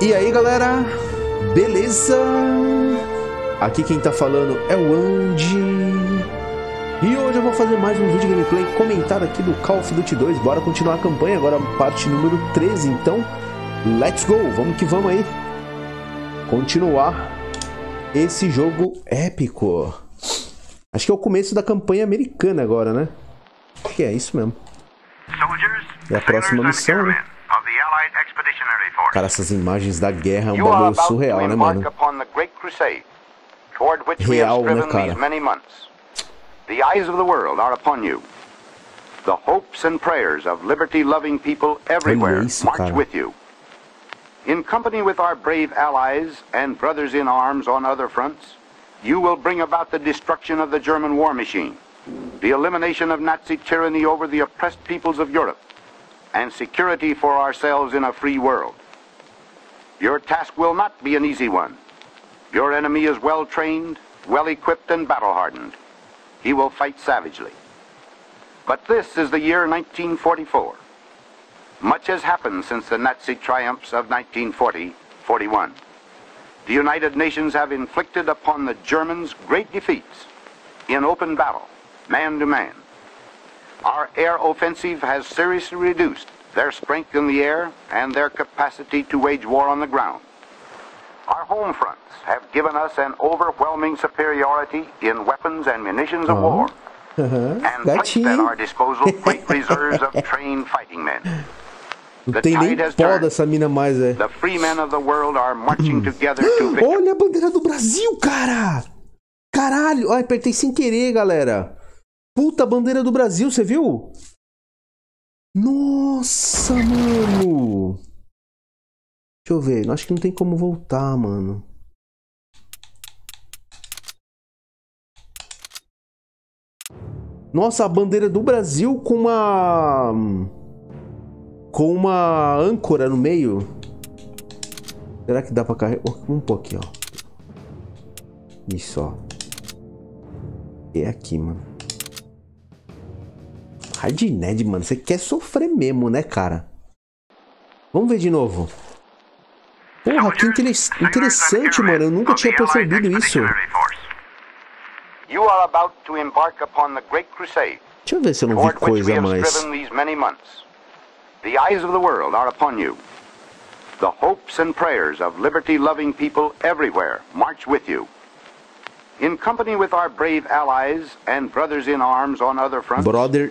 E aí galera, beleza? Aqui quem tá falando é o Andy. E hoje eu vou fazer mais um vídeo gameplay comentado aqui do Call of Duty 2. Bora continuar a campanha, agora parte número 13, então let's go, vamos que vamos aí. Continuar esse jogo épico. Acho que é o começo da campanha americana agora, né? Acho que é isso mesmo. É a próxima missão, né? Cara, essas imagens da guerra é um bagulho surreal, né, mano? Real, né, cara? The eyes of the world are upon you. The hopes and prayers of liberty-loving people everywhere march with you. In company with our brave allies and brothers in arms on other fronts, you will bring about the destruction of the German war machine, the elimination of Nazi tyranny over the oppressed peoples of Europe, and security for ourselves in a free world. Your task will not be an easy one. Your enemy is well-trained, well-equipped, and battle-hardened. He will fight savagely. But this is the year 1944. Much has happened since the Nazi triumphs of 1940-41. The United Nations have inflicted upon the Germans great defeats in open battle, man to man. Our air offensive has seriously reduced their strength in the air and their capacity to wage war on the ground. Our home fronts have given us an overwhelming superiority in weapons and munitions of war, and placed at our disposal great reserves of trained fighting men. Não tem nem pó dessa mina mais, é. Olha a bandeira do Brasil, cara! Caralho! Ai, apertei sem querer, galera. Puta, bandeira do Brasil, você viu? Nossa, mano! Deixa eu ver. Acho que não tem como voltar, mano. Nossa, a bandeira do Brasil com uma... com uma âncora no meio. Será que dá pra carregar? Vamos pôr aqui, ó. Isso, ó. É aqui, mano. Hard Ned, mano. Você quer sofrer mesmo, né, cara? Vamos ver de novo. Porra, que interessante, mano. Eu nunca tinha percebido isso. Deixa eu ver se eu não vi coisa a mais. The eyes of the world are upon you. The hopes and prayers of liberty-loving people everywhere march with you. In company with our brave allies and brothers in arms on other fronts,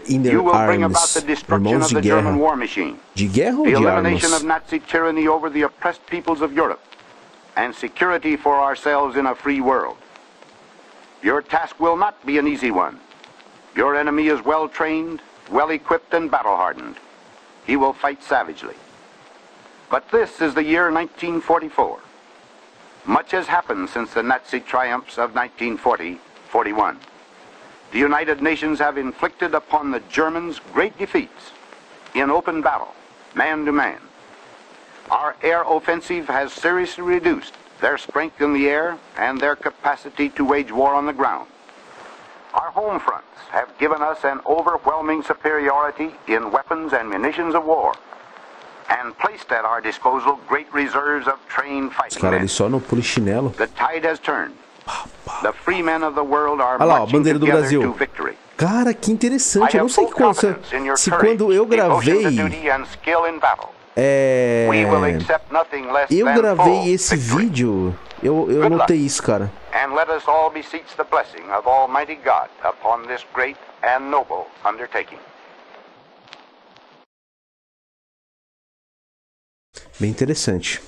you will bring about the destruction of the German war machine, the elimination of Nazi tyranny over the oppressed peoples of Europe, and security for ourselves in a free world. Your task will not be an easy one. Your enemy is well-trained, well-equipped, and battle-hardened. He will fight savagely. But this is the year 1944. Much has happened since the Nazi triumphs of 1940-41. The United Nations have inflicted upon the Germans great defeats in open battle, man to man. Our air offensive has seriously reduced their strength in the air and their capacity to wage war on the ground. Our home fronts have given us an overwhelming superiority in weapons and munitions of war, and placed at our disposal great reserves of trained fighting men. The tide has turned. The free men of the world are marching together to victory. Cara, que interessante. Eu não sei quando eu gravei. Eu gravei esse vídeo. Eu notei isso, cara. And let us all beseech the blessing of Almighty God upon this great and noble undertaking. Bem interessante.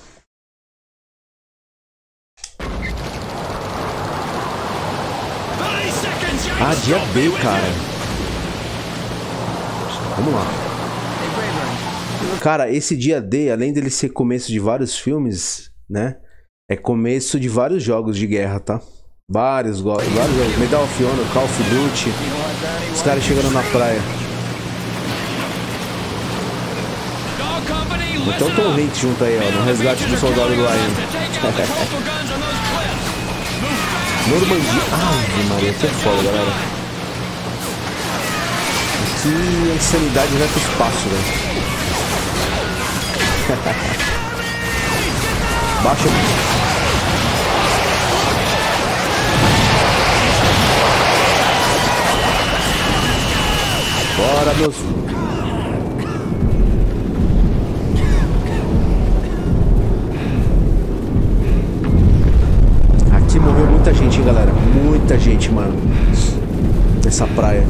Ah, dia B, cara. Vamos lá. Cara, esse dia D, além dele ser começo de vários filmes, né? É começo de vários jogos de guerra, tá? Vários jogos. Medal of Honor, Call of Duty. Os caras chegando na praia. Então tô rindo junto aí, ó. No resgate do soldado do Lion. Normandia. Ai, Maria, até foda, galera. Que insanidade vai pro espaço, velho. Baixa. Bora, meus. Aqui morreu muita gente, hein, galera. Muita gente, mano. Nessa praia.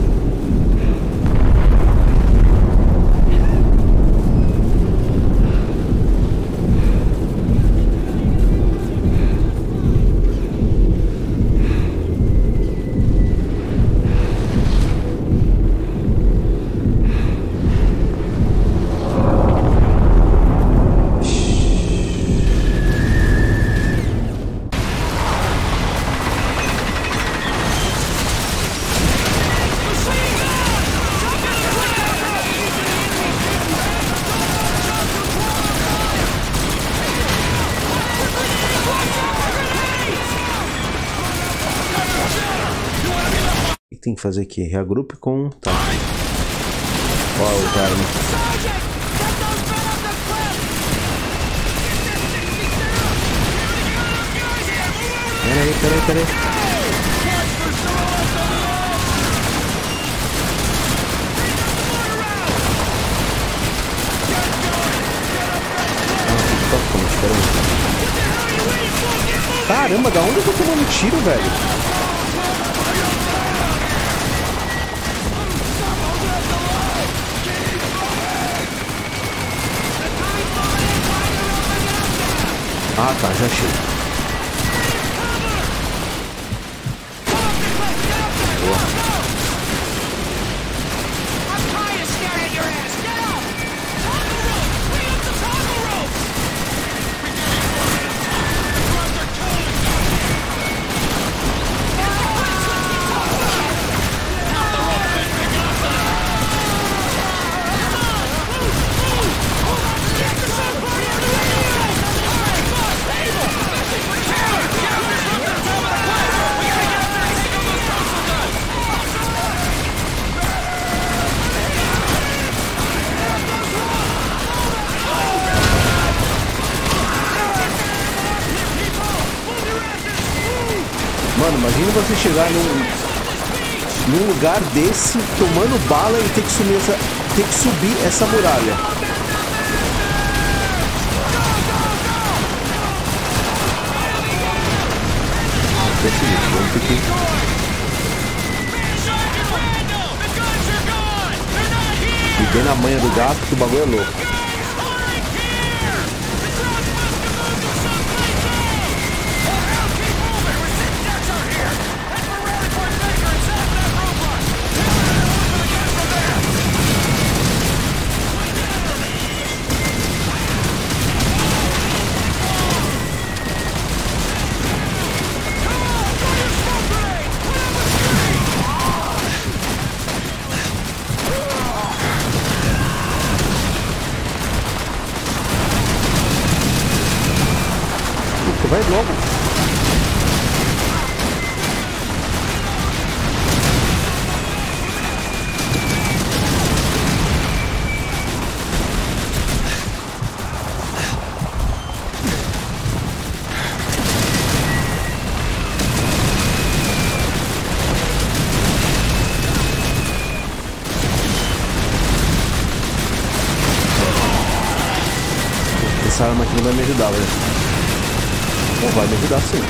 Tem que fazer aqui, reagrupe com, tá. Ó, o cara. Peraí. Caramba, da onde eu tô tomando tiro, velho? Ah, tá, já achei. Boa. Imagina você chegar num lugar desse, tomando bala e ter que subir essa muralha. Deixa eu ver, vamos aqui. E bem na manha do gato, que o bagulho é louco. Vai logo. Essa arma aqui não vai me ajudar, velho. Não vai me ajudar, sim.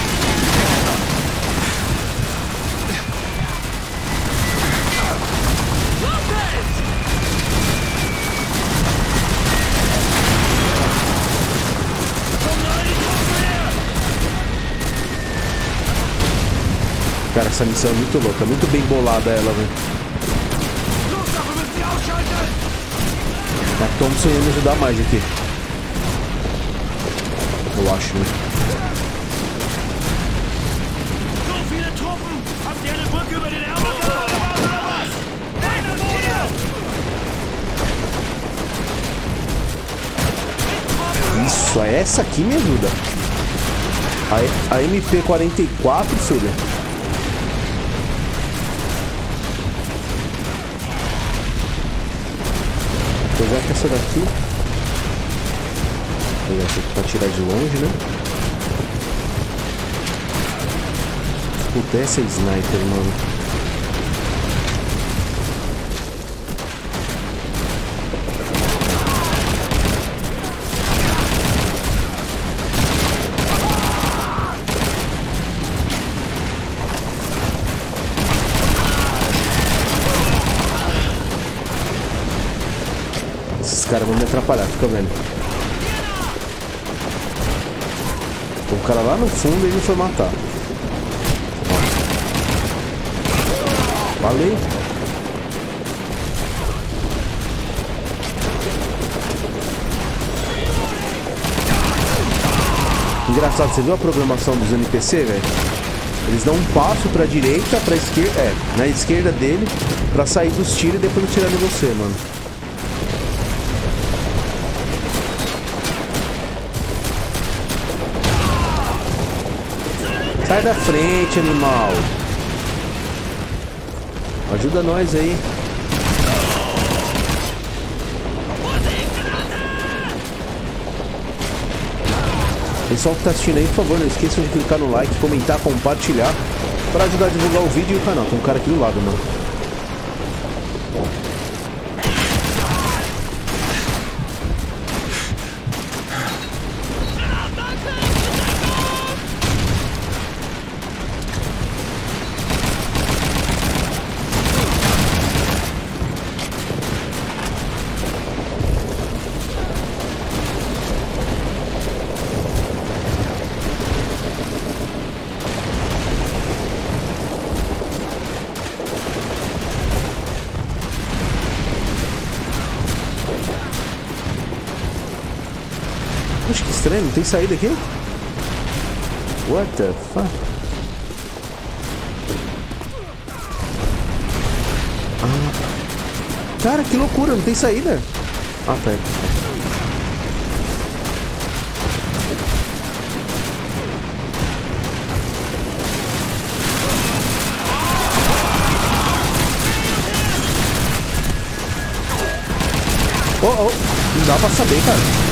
Cara, essa missão é muito louca, muito bem bolada ela, velho. A Thompson ia me ajudar mais aqui. Eu acho, né? Isso, essa aqui me ajuda. A MP44, filha. Apesar que essa daqui... Essa aqui pra tirar de longe, né? pudesse é sniper, mano. Esses caras vão me atrapalhar, fica vendo. O cara lá no fundo ele foi matar. Valeu. Engraçado, você viu a programação dos NPC, velho? Eles dão um passo pra direita, pra esquerda, na esquerda dele, pra sair dos tiros e depois tirar de você, mano. Sai da frente, animal. Ajuda nós aí. Pessoal que tá assistindo aí, por favor, não esqueçam de clicar no like, comentar, compartilhar, pra ajudar a divulgar o vídeo e o canal. Tem um cara aqui do lado, mano. Acho que estranho, não tem saída aqui? What the fuck? Ah. Cara, que loucura, não tem saída. Ah, tá aí. Oh, oh, não dá pra saber, cara.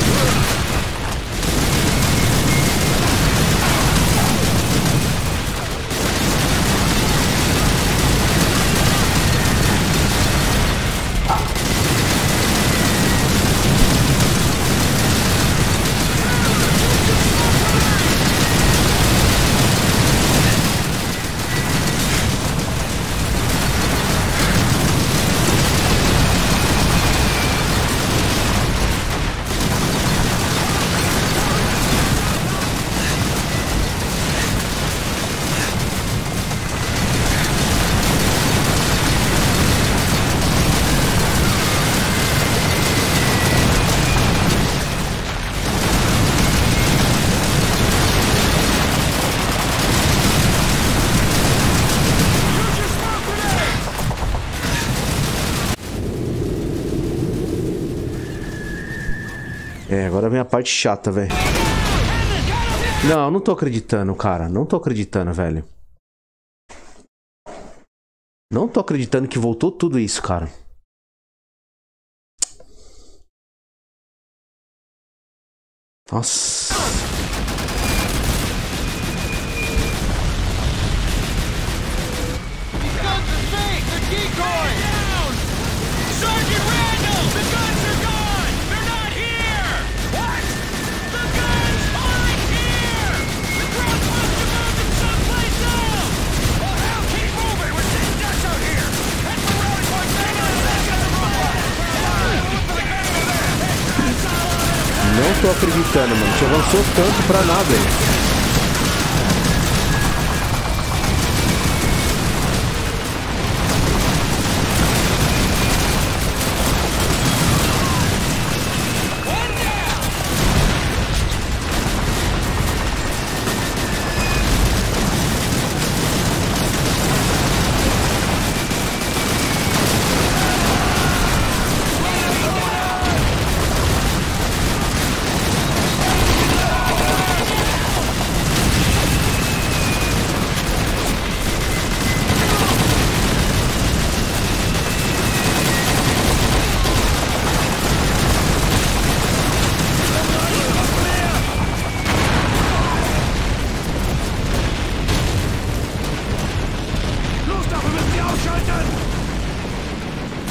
É, agora vem a parte chata, velho. Não, não tô acreditando, cara. Não tô acreditando, velho. Não tô acreditando que voltou tudo isso, cara. Nossa. Não tô acreditando, mano. Te avançou tanto pra nada, hein?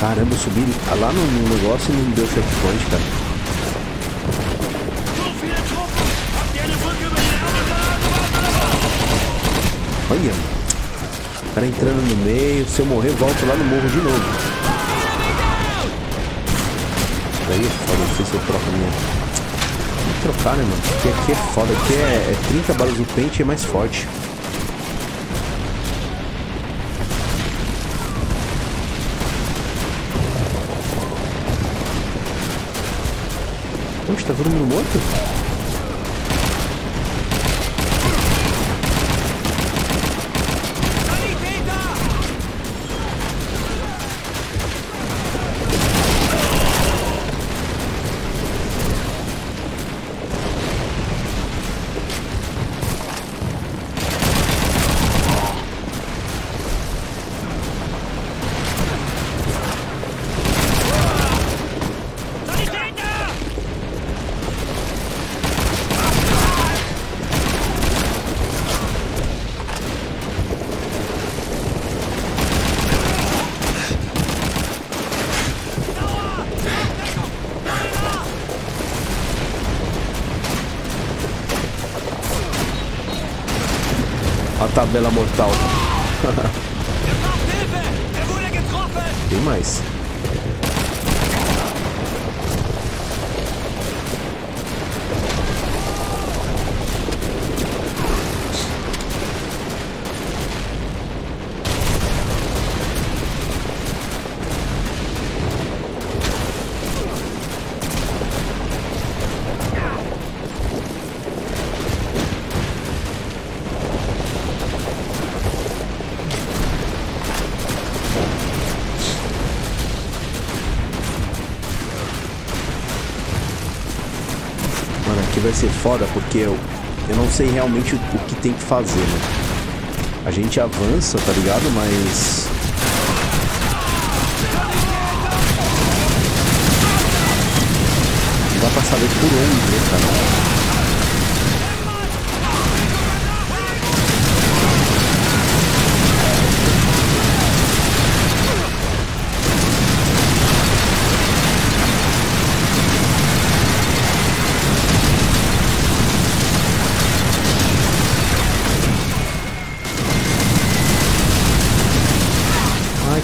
Caramba, eu subi lá no negócio e não deu checkpoint, cara. Olha, o cara entrando no meio. Se eu morrer, volto lá no morro de novo. Daí é foda, não sei se eu troco a minha. Vou trocar, né, mano? Porque aqui é foda, aqui é 30 balas no pente e é mais forte. Tá todo mundo morto? Tabela mortal. Tem mais. Vai ser foda porque eu não sei realmente o que tem que fazer, né? A gente avança, tá ligado? Mas... não dá pra saber por onde, né, cara?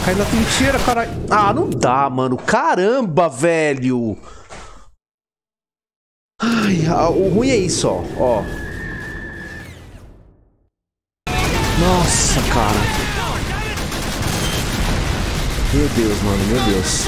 Cai na trincheira, caralho. Ah, não dá, mano. Caramba, velho. Ai, o ruim é isso, ó. Ó. Nossa, cara. Meu Deus, mano. Meu Deus.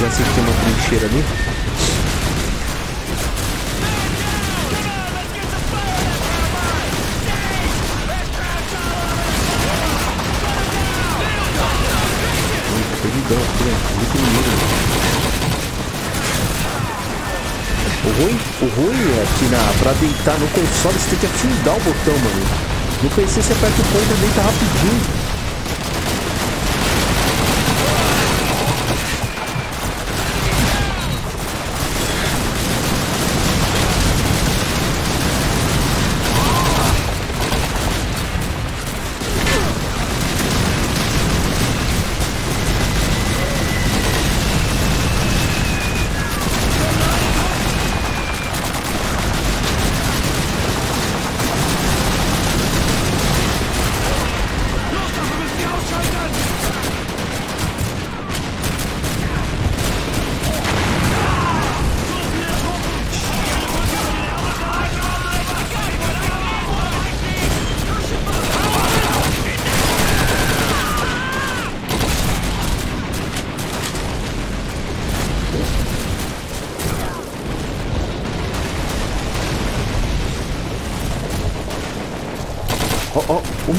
Já sei que tem uma trincheira ali. Perdidão aqui, né? Muito lindo. O ruim é que pra deitar no console você tem que afundar o botão, mano. No PC você aperta o ponto e deita rapidinho.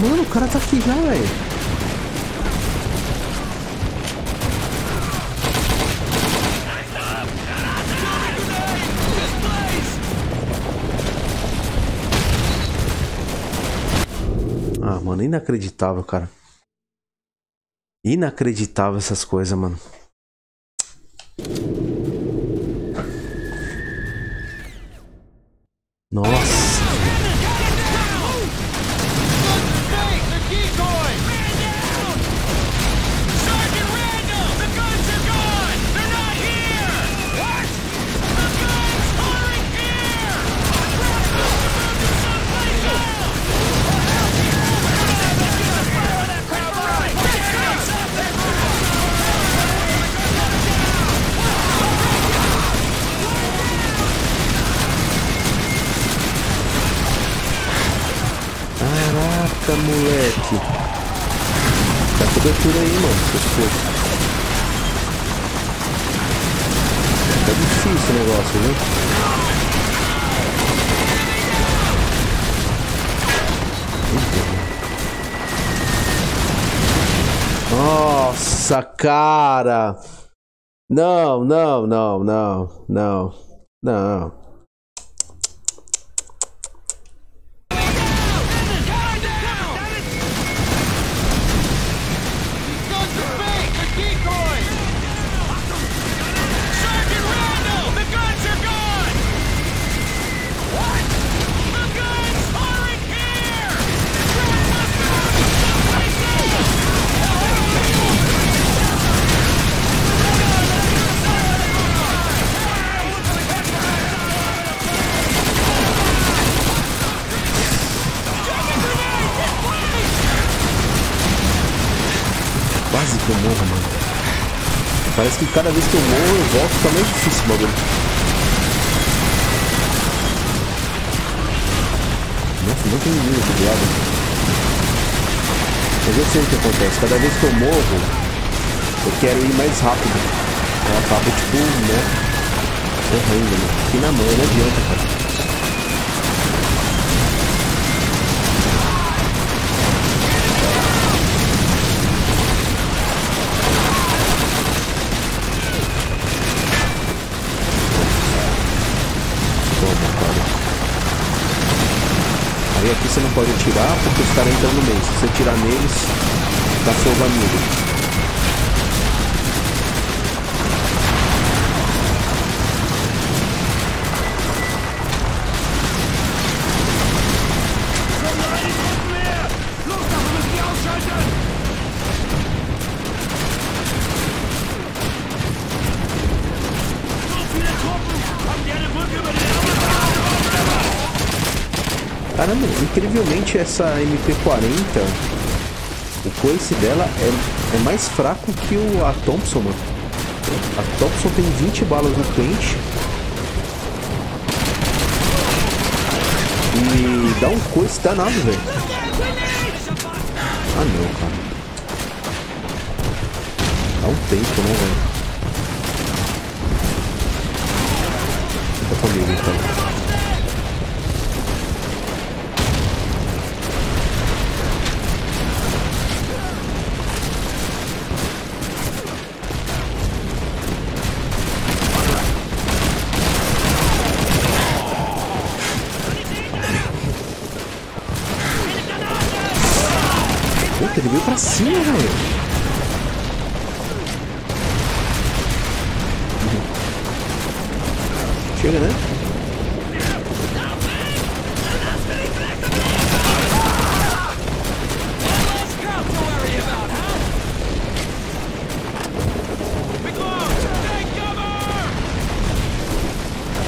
Mano, o cara tá aqui já, velho. Ah, mano, inacreditável, cara. Inacreditável essas coisas, mano. Nossa. Moleque, dá cobertura aí, mano. Tá difícil o negócio, viu? Nossa, cara. Não, não, não, não, não, não. Quase que eu morro, mano. Parece que cada vez que eu morro, eu volto. Tá meio difícil o bagulho. Nossa, não tem ninguém aqui do lado. Mas eu sei o que acontece. Cada vez que eu morro, eu quero ir mais rápido. Eu acabo, tipo, né? Correndo, né? Aqui na mão não adianta, cara. Aí aqui você não pode atirar porque os caras entram no meio. Se você atirar neles, dá fogo amigo. Caramba, incrivelmente essa MP40, o coice dela é mais fraco que a Thompson, mano. A Thompson tem 20 balas no pente e dá um coice danado, velho. Ah não, cara. Dá um tempo, né, velho? Fica comigo, então. Ele veio pra cima, velho. Chega, né?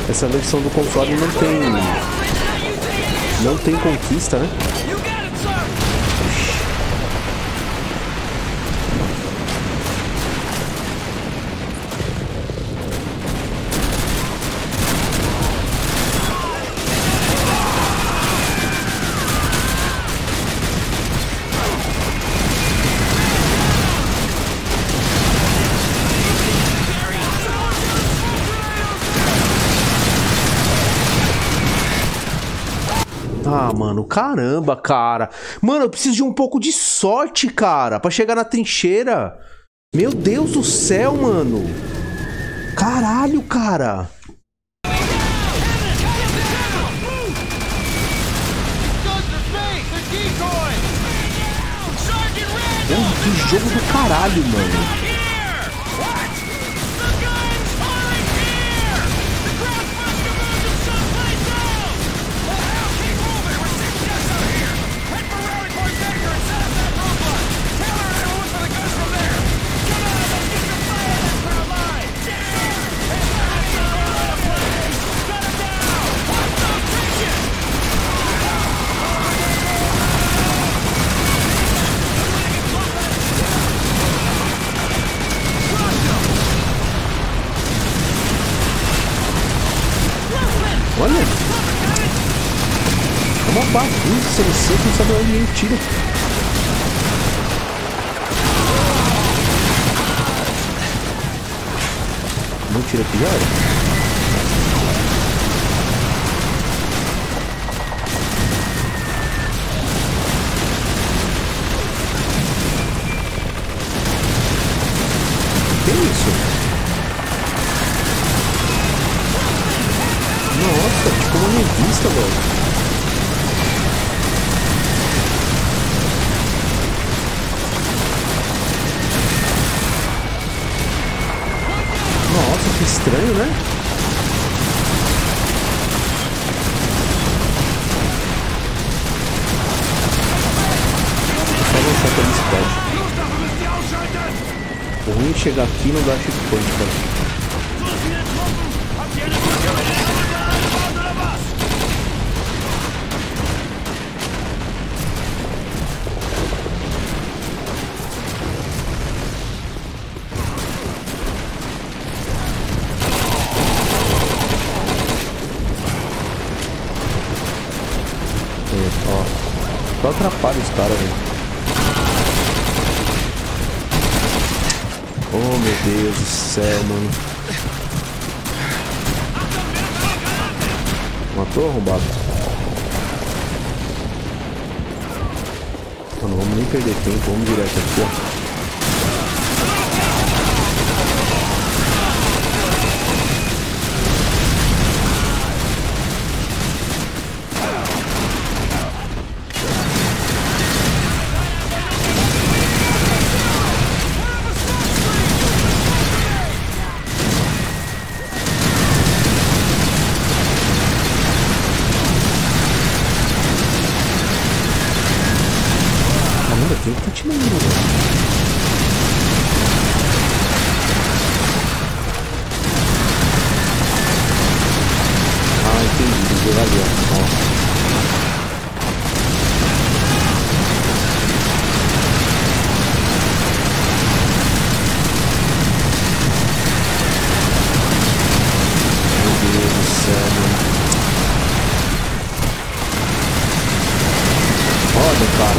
Essa versão do console não tem conquista, né? Ah, mano, caramba, cara. Mano, eu preciso de um pouco de sorte, cara, pra chegar na trincheira. Meu Deus do céu, mano. Caralho, cara. Mano, que jogo do caralho, mano. Olha, é uma bagunça, você não sabe onde eu tiro. Não tira pior? Que isso? Nossa, tipo uma revista, velho. Nossa, que estranho, né? Só lançar pelo squad. O ruim é chegar aqui e não dar checkpoint, cara. Só atrapalha os caras, velho. Oh, meu Deus do céu, mano. Matou, arrombado? Mano, vamos nem perder tempo, vamos direto aqui, ó.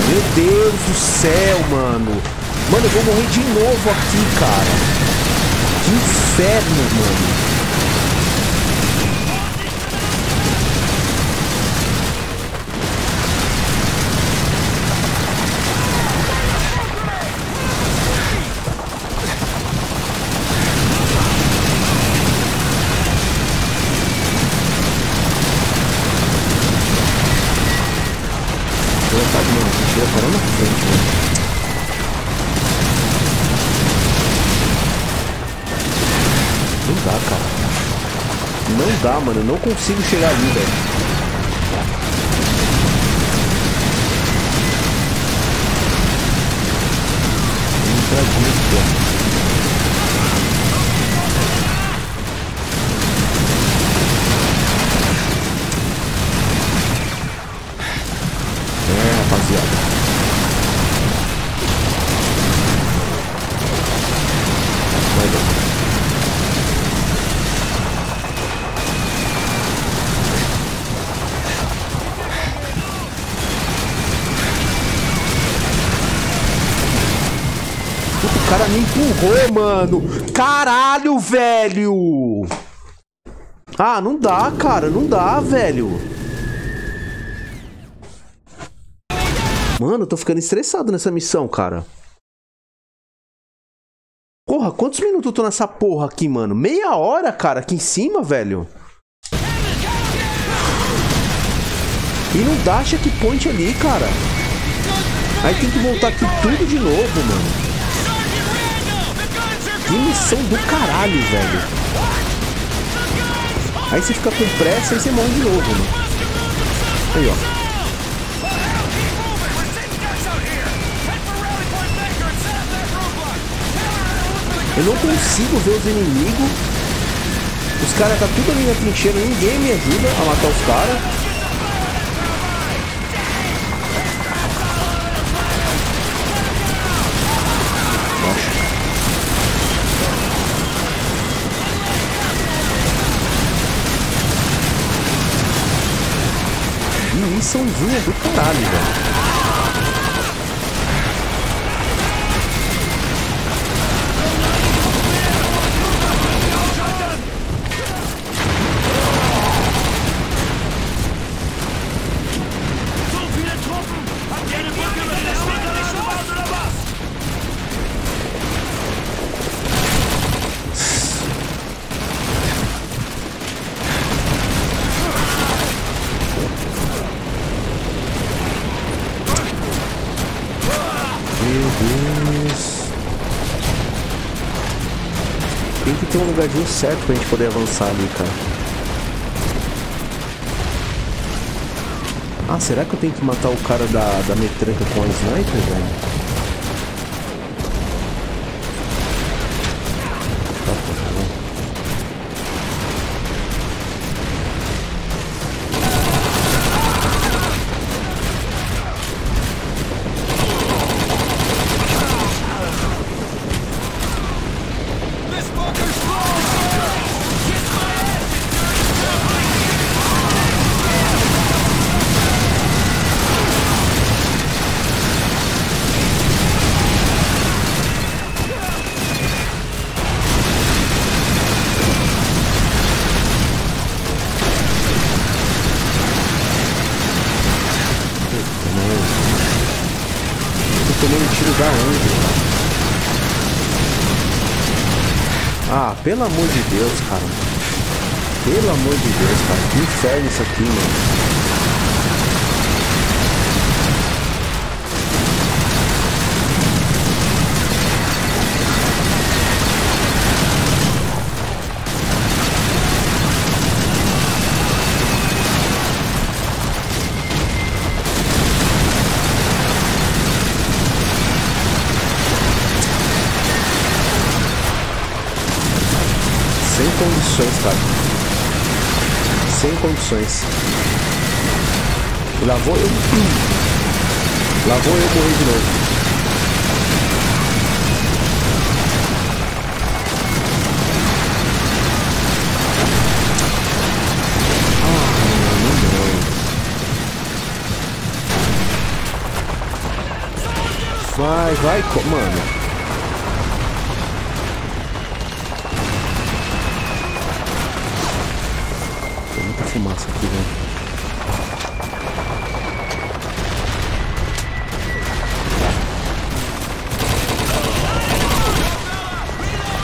Meu Deus do céu, mano. Mano, eu vou morrer de novo aqui, cara. Que inferno, mano. Vontade, mano. Tira para na frente, mano. Não dá, cara. Não dá, mano. Eu não consigo chegar ali, velho. Entra junto, velho. O cara me empurrou, mano. Caralho, velho. Ah, não dá, cara. Não dá, velho. Mano, eu tô ficando estressado nessa missão, cara. Porra, quantos minutos eu tô nessa porra aqui, mano? Meia hora, cara, aqui em cima, velho. E não dá checkpoint ali, cara. Aí tem que voltar aqui tudo de novo, mano. Que missão do caralho, velho. Aí você fica com pressa e você morre de novo, mano. Aí, ó. Eu não consigo ver os inimigos. Os caras tá tudo ali na trincheira. Ninguém me ajuda a matar os caras. Nossa. Que missãozinha do caralho, velho. Tem que ter um lugarzinho certo pra gente poder avançar ali, cara. Ah, será que eu tenho que matar o cara da metranca com a sniper, velho? Ah, pelo amor de Deus, cara. Pelo amor de Deus, cara. Que inferno isso aqui, mano. Cara. Sem condições. Lá vou eu morrer de novo. Ah, não, não, não. Vai, mano. Fumaça aqui, velho.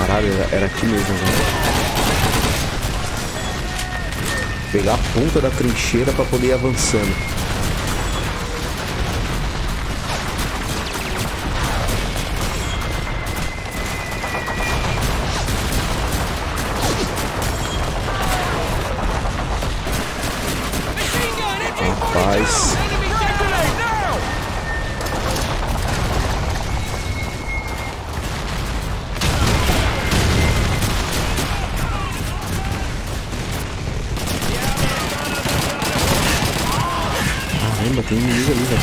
Caralho, era aqui mesmo, velho. Pegar a ponta da trincheira pra poder ir avançando. Caramba, tem inimigo ali, velho.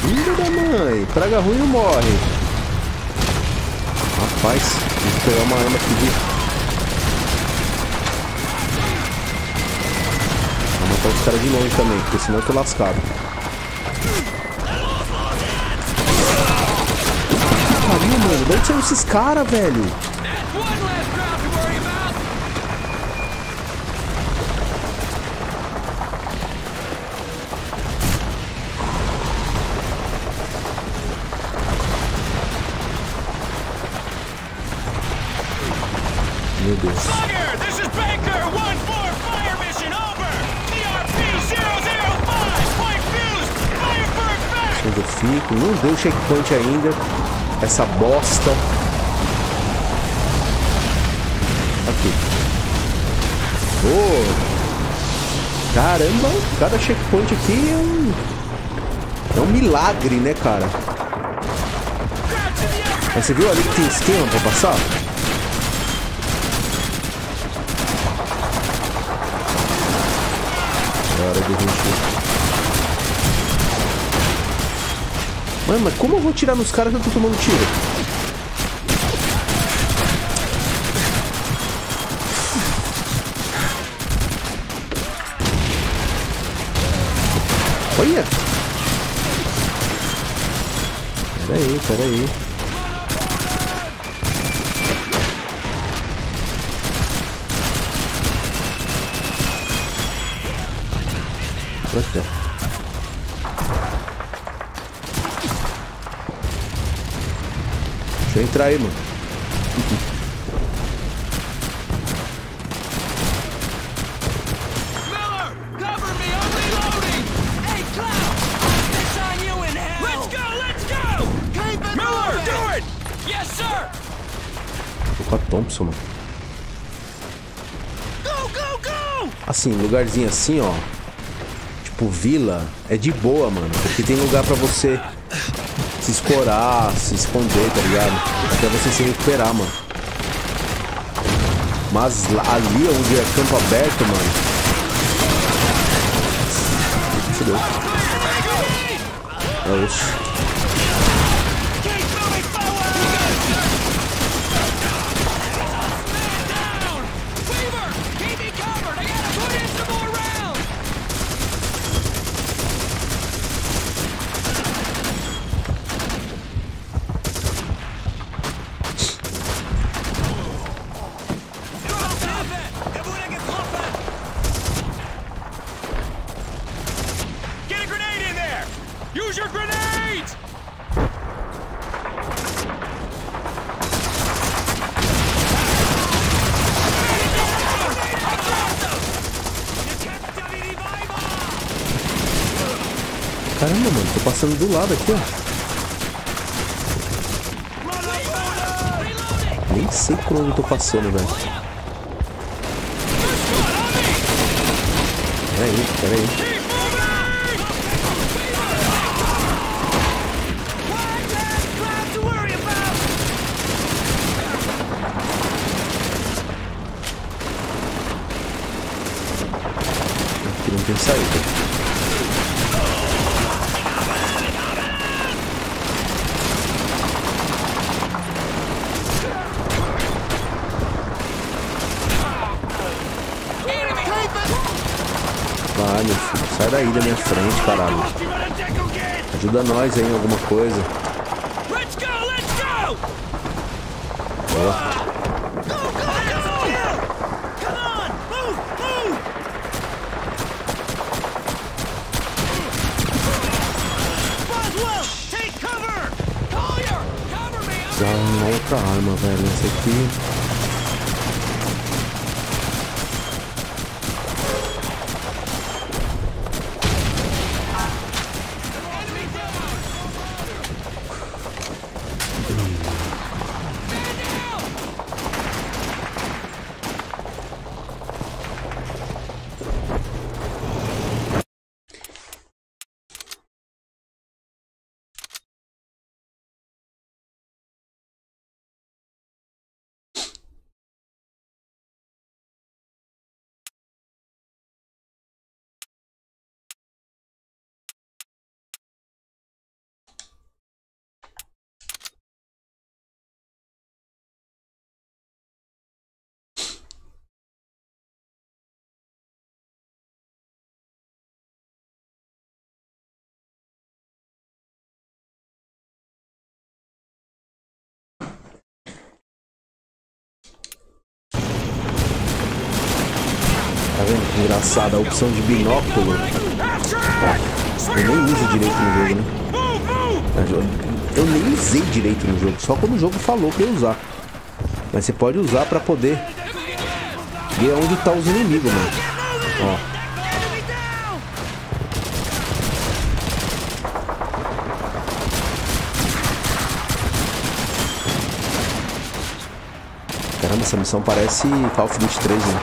Filho da mãe, praga ruim não morre. Rapaz, vou pegar uma arma aqui. Vou matar os caras de longe também, porque senão eu tô lascado. Mano, de onde são esses caras, velho? Meu Deus. Onde eu fico? Não deu checkpoint ainda. Essa bosta. Aqui. Oh. Caramba, cada checkpoint aqui é um milagre, né, cara? Mas você viu ali que tem esquema pra passar? É hora de gente... Mano, mas como eu vou tirar nos caras que eu tô tomando tiro? Olha! Peraí, peraí. Pra cá. Deixa eu entrar aí, mano. Vou com a Thompson, mano. Assim, lugarzinho assim, ó. Tipo, vila. É de boa, mano. Porque tem lugar pra você... se escorar, se esconder, tá ligado? Até você se recuperar, mano. Mas ali onde é campo aberto, mano. Fudeu. É isso. Caramba, mano, tô passando do lado aqui, ó. Nem sei por onde eu tô passando, velho. Peraí, peraí. Aqui não tem saída. Sai daí da minha frente, caralho. Ajuda nós aí em alguma coisa. Boa. Dá uma outra arma, velho. Essa aqui... Tá vendo que engraçado, a opção de binóculo eu nem uso direito no jogo, né? Eu nem usei direito no jogo, só quando o jogo falou pra eu usar. Mas você pode usar pra poder E é onde tá os inimigos, mano. Ó. Caramba, essa missão parece Call of Duty 3, né?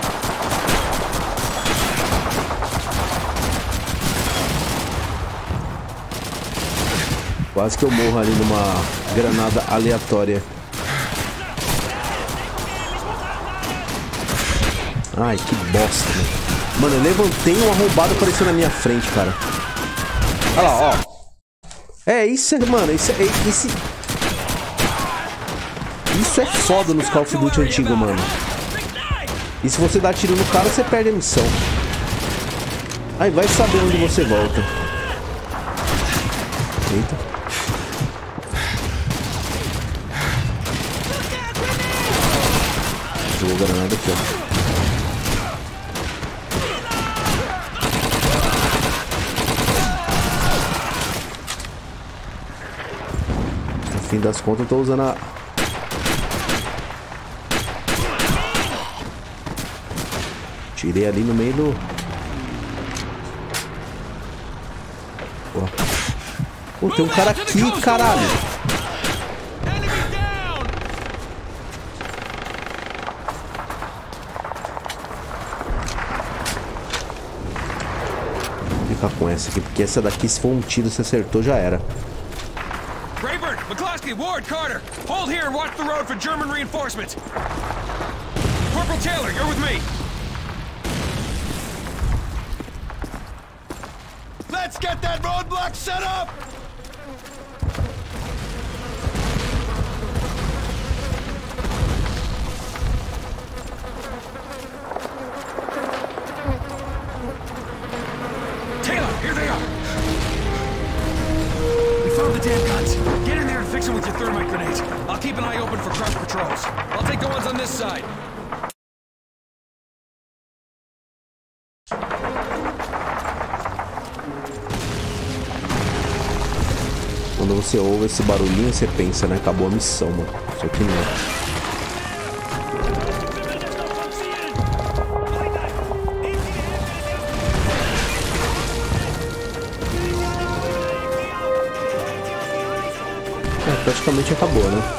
Quase que eu morro ali numa granada aleatória. Ai, que bosta, né? Mano, eu levantei um arrombado apareceu na minha frente, cara. Olha lá, ó. É isso, mano. Isso é foda nos Call of Duty antigo, mano. E se você dá tiro no cara, você perde a missão. Aí vai saber onde você volta. Eita. Jogou granada aqui, ó. No fim das contas, eu tô usando a... Tirei ali no meio do... Pô, tem um cara aqui, caralho. Vou ficar com essa aqui, porque essa daqui, se for um tiro, se acertou, já era. Rayburn, McCloskey, Ward, Carter, hold here and watch the road for German reinforcements. Corporal Taylor, you're with me. Let's get that roadblock set up! Taylor, here they are! We found the damn guns. Get in there and fix them with your thermite grenades. I'll keep an eye open for crash patrols. I'll take the ones on this side. Quando você ouve esse barulhinho, você pensa, né? Acabou a missão, mano. Só que não. É, praticamente acabou, né?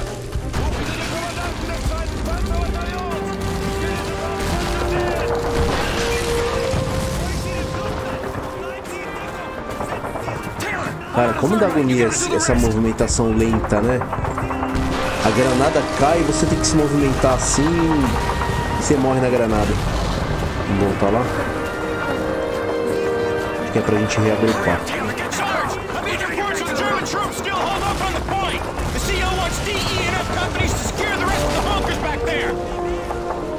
Cara, como dá agonia essa movimentação lenta, né? A granada cai e você tem que se movimentar assim e você morre na granada. Vamos voltar lá. Acho que é pra gente reagrupar.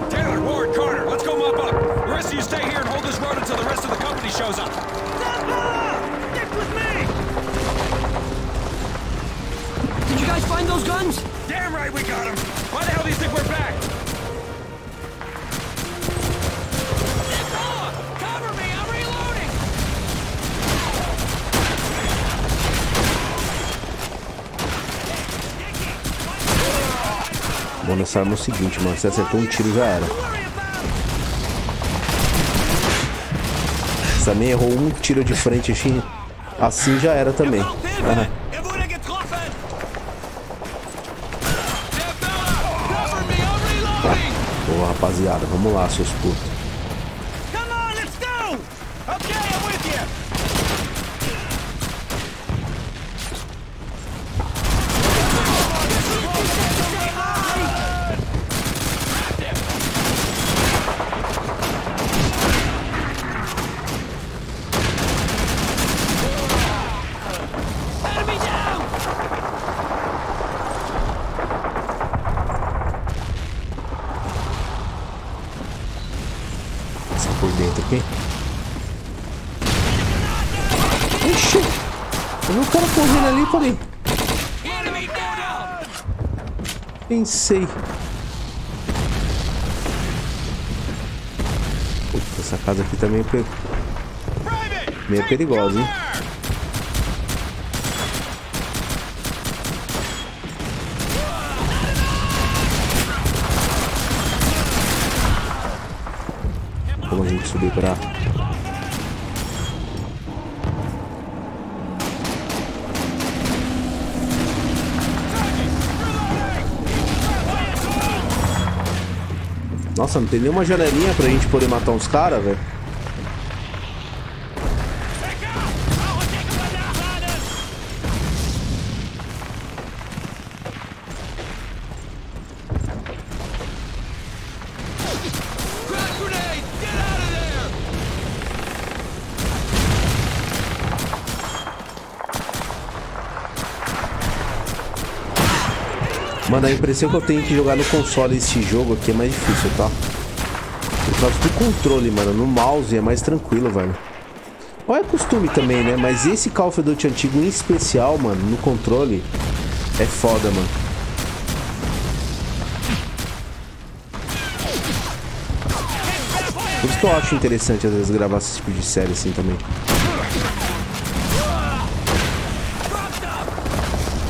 Taylor, Ward, Carter, let's go mop up. The rest of you stay here and hold this road until the rest of the company shows up. Did you guys find those guns? Damn right we got them. Why the hell do you think we're back? Cover me, I'm reloading. Bom, nessa arma é o seguinte, mano. Você acertou um tiro, já era. Você também errou um tiro de frente assim já era também. Rapaziada, vamos lá, seus putos. Come on, let's go! Okay, I'm with you. Por dentro aqui. Ixi! Eu vi o cara correndo ali, porém. Pensei. Puta, essa casa aqui também é meio perigosa, hein? como a gente subir pra... Nossa, não tem nenhuma janelinha pra gente poder matar uns caras, velho. Mano, a impressão que eu tenho que jogar no console esse jogo aqui é mais difícil, tá? Por causa do controle, mano. No mouse é mais tranquilo, velho. Ou é costume também, né? Mas esse Call of Duty antigo em especial, mano, no controle, é foda, mano. Por isso que eu acho interessante, às vezes, gravar esse tipo de série assim também.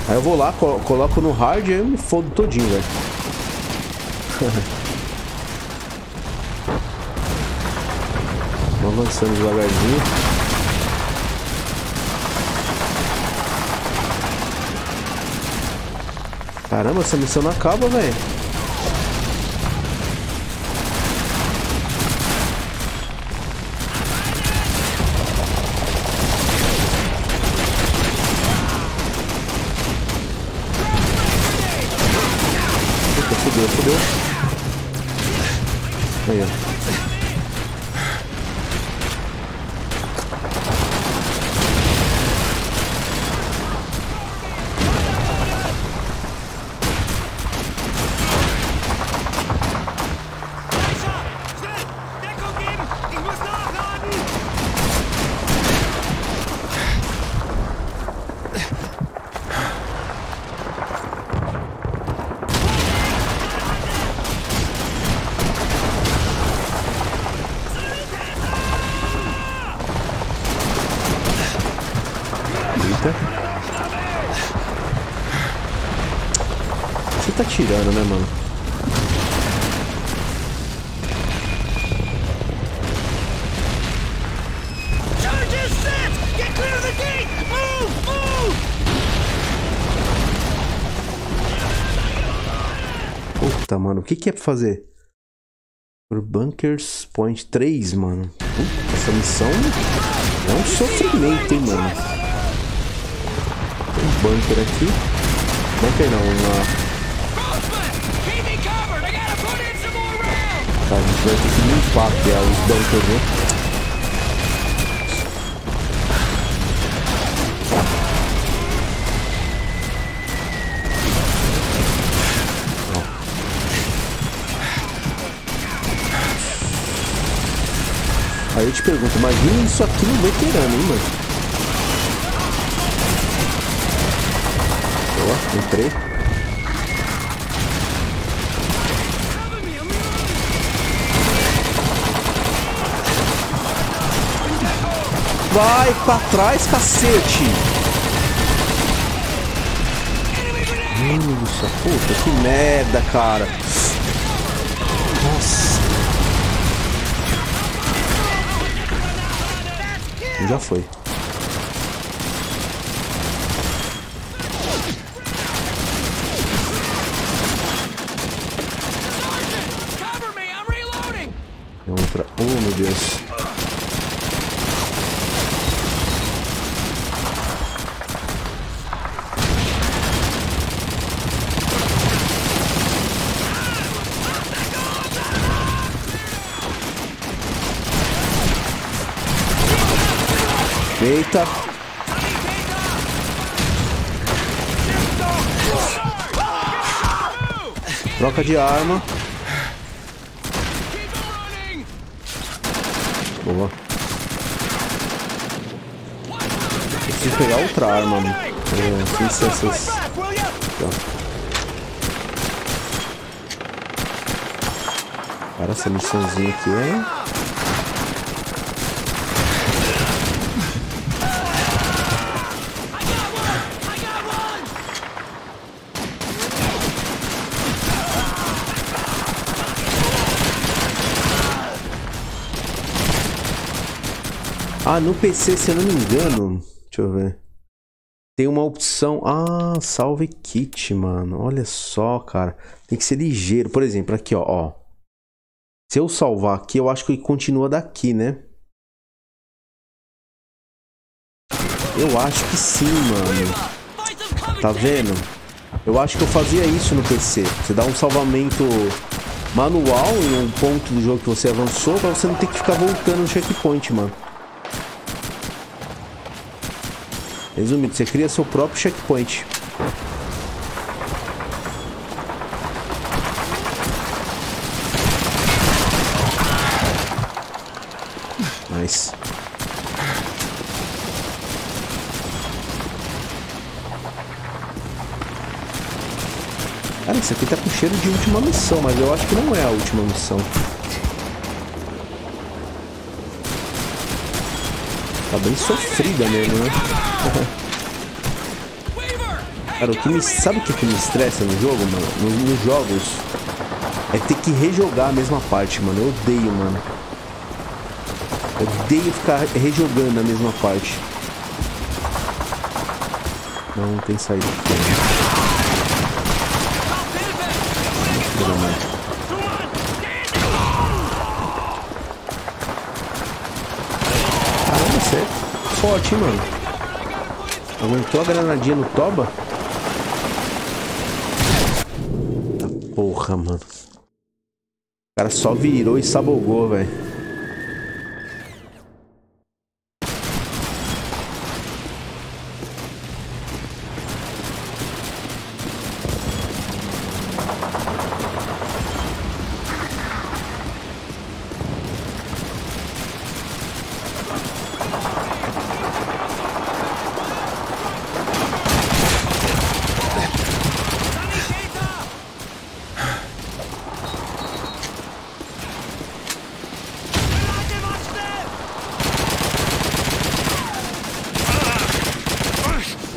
Aí eu vou lá, coloco no hard e eu me fodo todinho, velho. Vamos avançando devagarzinho. Caramba, essa missão não acaba, velho. Fudeu. Aí, ó. Você tá tirando, né, mano? Puta, mano, o que que é pra fazer? Por Bunkers Point 3, mano. Puta, essa missão é um sofrimento, hein, mano? Bunker aqui. Bunker não, uma... Tá, a gente vai ter que limpar aqui, ó, os bunkers, né? Aí eu te pergunto, imagina isso aqui no veterano, hein, mano? Entrei. Vai pra trás, cacete. Nossa, puta, que merda, cara. Nossa. Já foi. Oh, meu Deus. Eita. Troca de arma. Boa. Preciso pegar outra arma, mano. Sem ser essas. Tá. Cara, essa missãozinha aqui, hein? Ah, no PC, se eu não me engano, deixa eu ver, tem uma opção, ah, salve kit, mano, olha só, cara, tem que ser ligeiro, por exemplo, aqui, ó, se eu salvar aqui, eu acho que continua daqui, né? Eu acho que sim, mano, tá vendo? Eu acho que eu fazia isso no PC, você dá um salvamento manual em um ponto do jogo que você avançou, pra você não ter que ficar voltando no checkpoint, mano. Resumindo, você cria seu próprio checkpoint. Nice. Cara, isso aqui tá com cheiro de última missão, mas eu acho que não é a última missão. Tá bem sofrida mesmo, né? Cara, o que me... Sabe o que me estressa no jogo, mano? Nos jogos é ter que rejogar a mesma parte, mano. Eu odeio, mano. Eu odeio ficar rejogando a mesma parte. Não tem saída. Forte, hein, mano. Aguentou a granadinha no toba? Tá porra, mano. O cara só virou e sabogou, velho.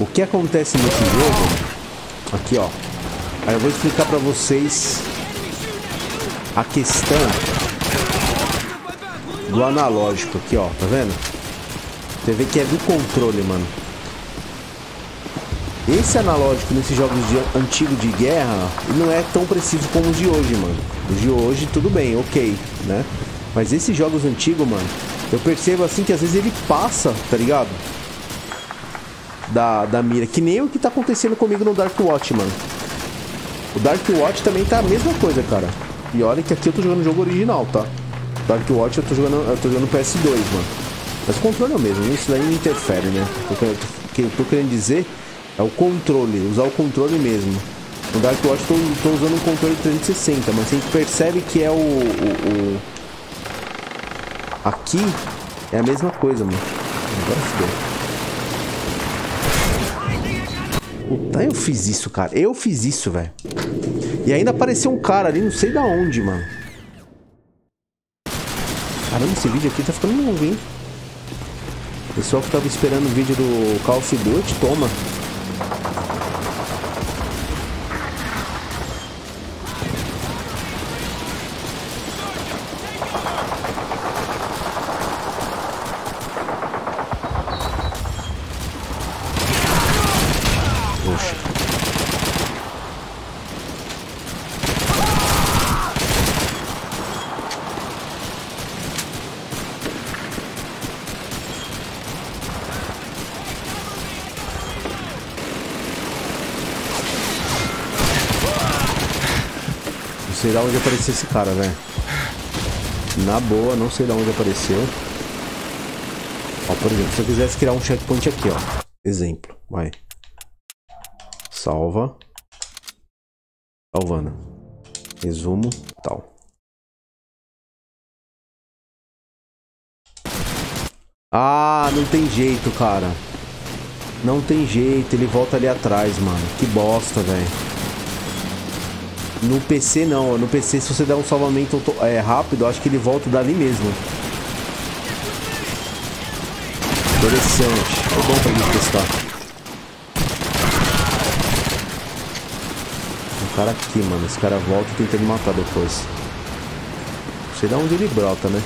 O que acontece nesse jogo aqui, ó, aí eu vou explicar pra vocês a questão do analógico aqui, ó, tá vendo? Você vê que é do controle, mano. Esse analógico nesses jogos antigos de guerra não é tão preciso como os de hoje, mano. Os de hoje tudo bem, ok, né? Mas esses jogos antigos, mano, eu percebo assim que às vezes ele passa, tá ligado? Da mira, que nem o que tá acontecendo comigo no Darkwatch, mano. O Darkwatch também tá a mesma coisa, cara. E olha que aqui eu tô jogando o jogo original, tá? Darkwatch eu tô jogando PS2, mano. Mas o controle é o mesmo, isso daí não interfere, né? O que eu tô querendo dizer é o controle, usar o controle mesmo. No Darkwatch eu tô usando um controle 360, mas a gente percebe que é o... Aqui é a mesma coisa, mano. Agora fudeu. Puta, eu fiz isso, cara. Eu fiz isso, velho. E ainda apareceu um cara ali, não sei da onde, mano. Caramba, esse vídeo aqui tá ficando longo, hein? O pessoal que tava esperando o vídeo do Call of Duty, toma. Não sei de onde apareceu esse cara, velho. Na boa, não sei de onde apareceu. Ó, por exemplo, se eu quisesse criar um checkpoint aqui, ó. Exemplo, vai. Salva. Salvando. Resumo, tal. Ah, não tem jeito, cara. Não tem jeito, ele volta ali atrás, mano. Que bosta, velho. No PC não, no PC se você der um salvamento rápido, acho que ele volta dali mesmo. Interessante, é bom pra gente testar. O cara aqui, mano, esse cara volta e tenta me matar depois. Não sei de onde ele brota, né?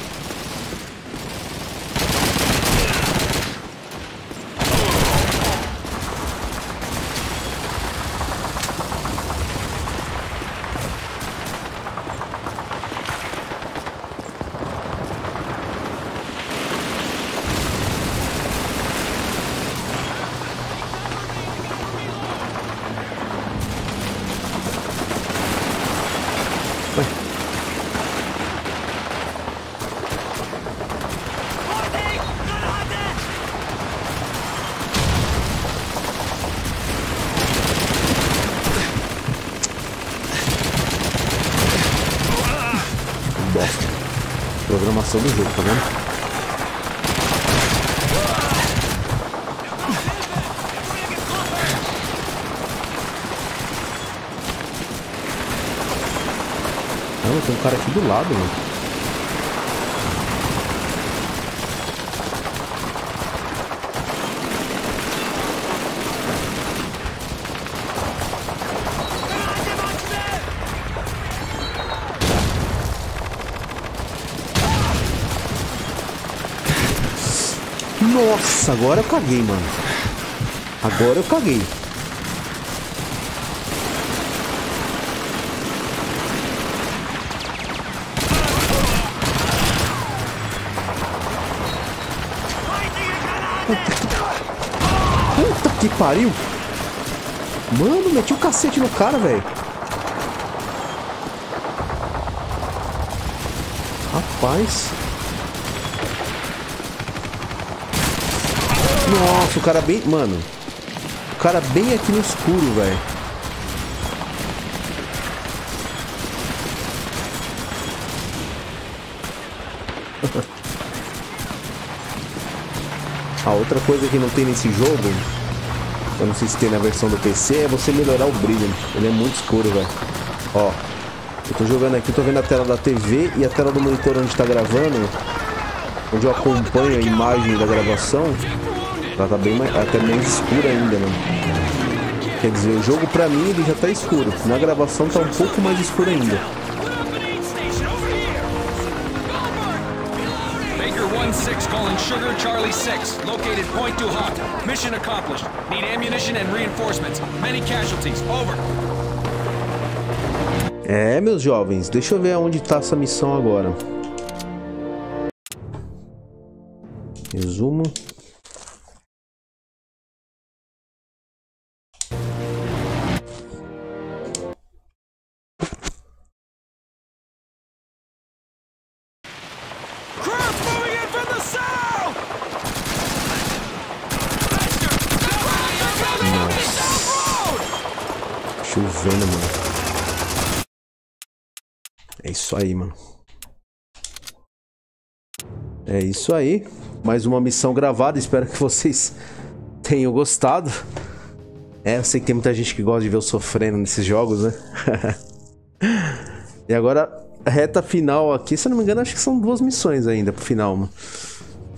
Programação do jogo, tá vendo? Não, tem um cara aqui do lado, mano. Nossa, agora eu caguei, mano. Agora eu caguei. Puta que pariu. Mano, meti o cacete no cara, velho. Rapaz. Nossa, o cara bem... Mano, o cara bem aqui no escuro, velho. A outra coisa que não tem nesse jogo, eu não sei se tem na versão do PC, é você melhorar o brilho. Ele é muito escuro, velho. Ó, eu tô jogando aqui, tô vendo a tela da TV e a tela do monitor onde tá gravando, onde eu acompanho a imagem da gravação. Ela tá bem mais, até mais escura ainda, mano. Quer dizer, o jogo pra mim ele já tá escuro. Na gravação tá um pouco mais escuro ainda. Calling Sugar Charlie 6, located Point Du Hoc. Mission accomplished. Need ammunition and reinforcements. Many casualties. Over. É, meus jovens, deixa eu ver aonde tá essa missão agora. Resumo. Chovendo, mano. É isso aí, mano. É isso aí. Mais uma missão gravada. Espero que vocês tenham gostado. É, eu sei que tem muita gente que gosta de ver eu sofrendo nesses jogos, né? E agora, reta final aqui. Se eu não me engano, acho que são duas missões ainda pro final, mano.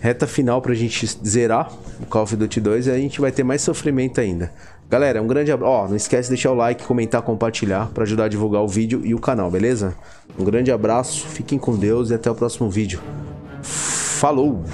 Reta final pra gente zerar o Call of Duty 2 e a gente vai ter mais sofrimento ainda. Galera, um grande abraço. Ó, não esquece de deixar o like, comentar, compartilhar pra ajudar a divulgar o vídeo e o canal, beleza? Um grande abraço, fiquem com Deus e até o próximo vídeo. Falou!